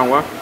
Não é?